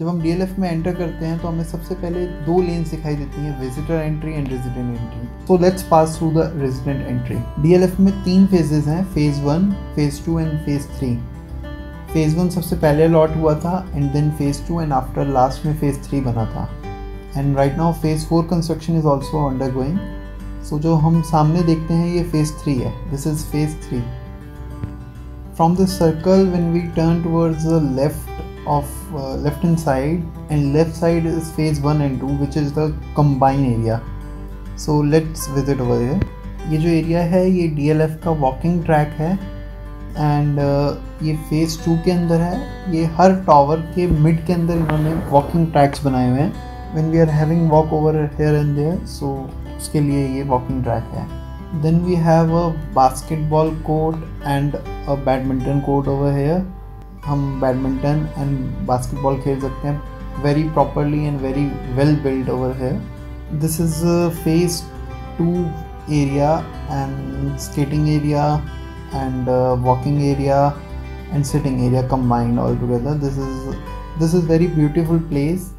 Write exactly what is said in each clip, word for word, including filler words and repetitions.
जब हम डीएलएफ में एंटर करते हैं तो हमें सबसे पहले दो लेन्स दिखाई देती हैं, visitor entry and resident entry. So let's pass through the resident entry. DLF में तीन फेजेस हैं, phase one, phase two and phase three. Phase one सबसे पहले अलॉट हुआ था and then phase two and after last में phase three बना था and right now phase four construction is also under going. सो जो हम सामने देखते हैं ये फेज थ्री है, this is phase three. From the circle when we turn towards the left of uh, left hand side and left side is phase one and two which is the combined area. So let's visit over here. ये जो area है ये D L F का walking track है and uh, ये phase two के अंदर है। ये हर tower के mid के अंदर इन्होंने walking tracks बनाए हुए हैं when we are having walk over here and there, so उसके लिए ये walking track है। Then we have a basketball court and a badminton court over here. हम बैडमिंटन एंड बास्केटबॉल खेल सकते हैं very properly and very well build over है। This is phase two area and skating area and walking area and sitting area combined all together. This is this is very beautiful place.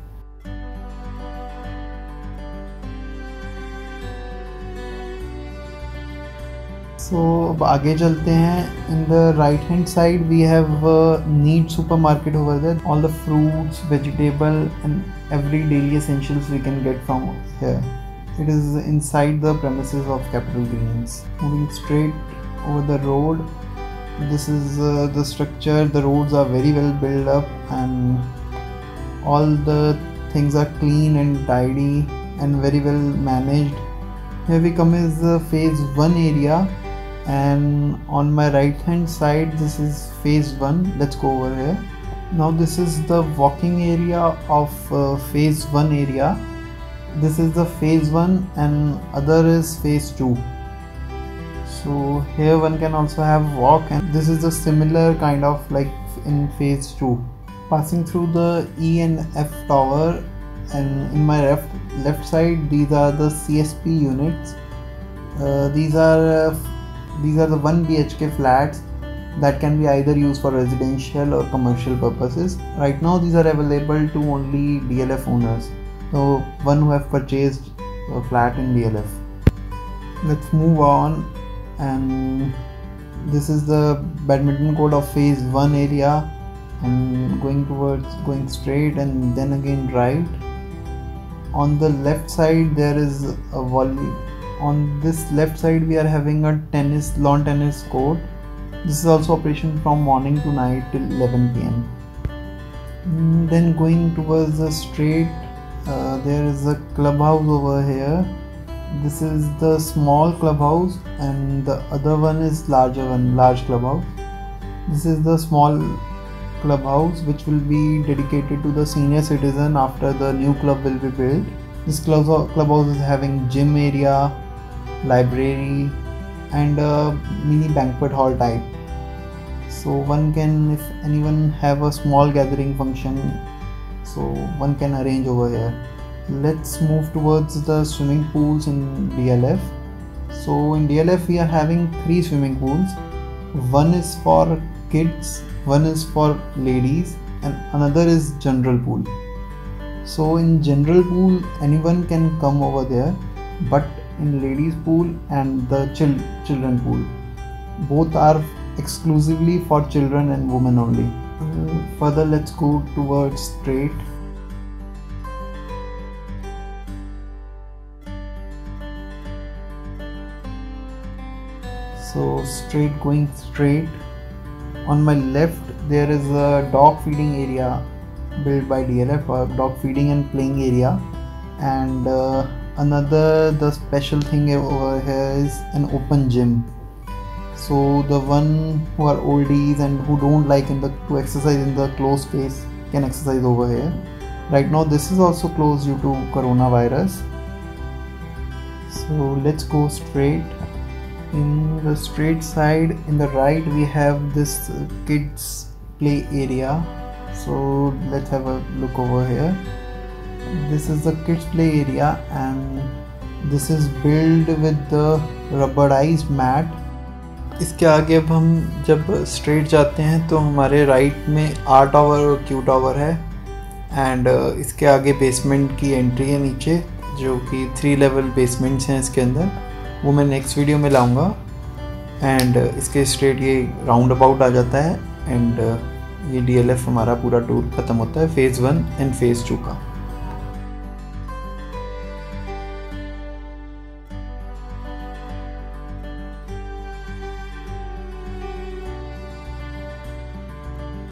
So अब आगे चलते हैं। In the right hand side we have need super market over there. All the fruits, vegetable and every daily essentials we can get from here. It is inside the premises of capital Green's. Moving straight over the road, this is the structure. The roads are very well build up and all the things are clean and tidy and very well managed. Here we come is the phase one area and on my right hand side this is phase one. Let's go over here now. This is the walking area of uh, phase one area. This is the phase one and other is phase two. So here one can also have walk and this is a similar kind of like in phase two. Passing through the E and F tower and in my left left side these are the C S P units. Uh, these are uh, these are the one B H K flats that can be either used for residential or commercial purposes. Right now these are available to only D L F owners, so one who have purchased a flat in D L F. Let's move on and this is the badminton court of phase one area and going towards going straight and then again right. On the left side there is a volley. On this left side we are having a tennis lawn tennis court. This is also operation from morning to night till eleven P M And then going towards the straight uh, there is a clubhouse over here. This is the small clubhouse and the other one is larger one, large clubhouse. This is the small clubhouse which will be dedicated to the senior citizen after the new club will be built. This clubhouse is having gym area, library and a mini banquet hall type. So one can, if anyone have a small gathering function, so one can arrange over here. Let's move towards the swimming pools in D L F. So in D L F we are having three swimming pools. One is for kids, one is for ladies and another is general pool. So in general pool anyone can come over there, but in ladies pool and the chil children pool both are exclusively for children and women only. Mm-hmm. Further let's go towards straight. So straight, going straight. On my left there is a dog feeding area built by D L F, uh, dog feeding and playing area, and uh, another the special thing over here is an open gym. So the one who are oldies and who don't like in the to exercise in the closed space can exercise over here. Right now this is also closed due to coronavirus. So let's go straight. In the straight side in the right we have this kids play area, so let's have a look over here. This is the kids play area and this is built with the rubberized mat. इसके आगे अब हम जब straight जाते हैं तो हमारे right में R टावर और Q टावर है एंड इसके आगे बेसमेंट की एंट्री है नीचे, जो कि थ्री लेवल बेसमेंट्स हैं इसके अंदर, वो मैं नेक्स्ट वीडियो में लाऊंगा। एंड इसके स्ट्रेट ये राउंड अबाउट आ जाता है एंड ये डी एल एफ हमारा पूरा टूर ख़त्म होता है, phase one and phase two का।